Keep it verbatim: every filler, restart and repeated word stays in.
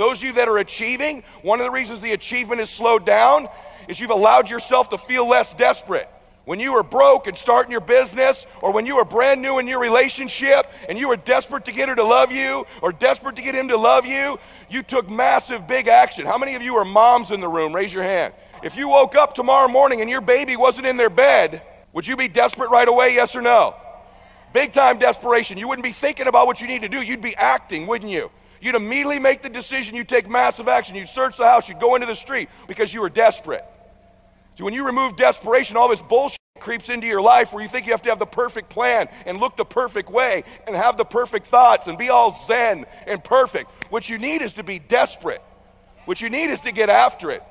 Those of you that are achieving, one of the reasons the achievement is slowed down is you've allowed yourself to feel less desperate. When you were broke and starting your business, or when you were brand new in your relationship and you were desperate to get her to love you or desperate to get him to love you, you took massive big action. How many of you are moms in the room? Raise your hand. If you woke up tomorrow morning and your baby wasn't in their bed, would you be desperate right away, yes or no? Big time desperation. You wouldn't be thinking about what you need to do. You'd be acting, wouldn't you? You'd immediately make the decision. You'd take massive action. You'd search the house. You'd go into the street because you were desperate. See, when you remove desperation, all this bullshit creeps into your life where you think you have to have the perfect plan and look the perfect way and have the perfect thoughts and be all zen and perfect. What you need is to be desperate. What you need is to get after it.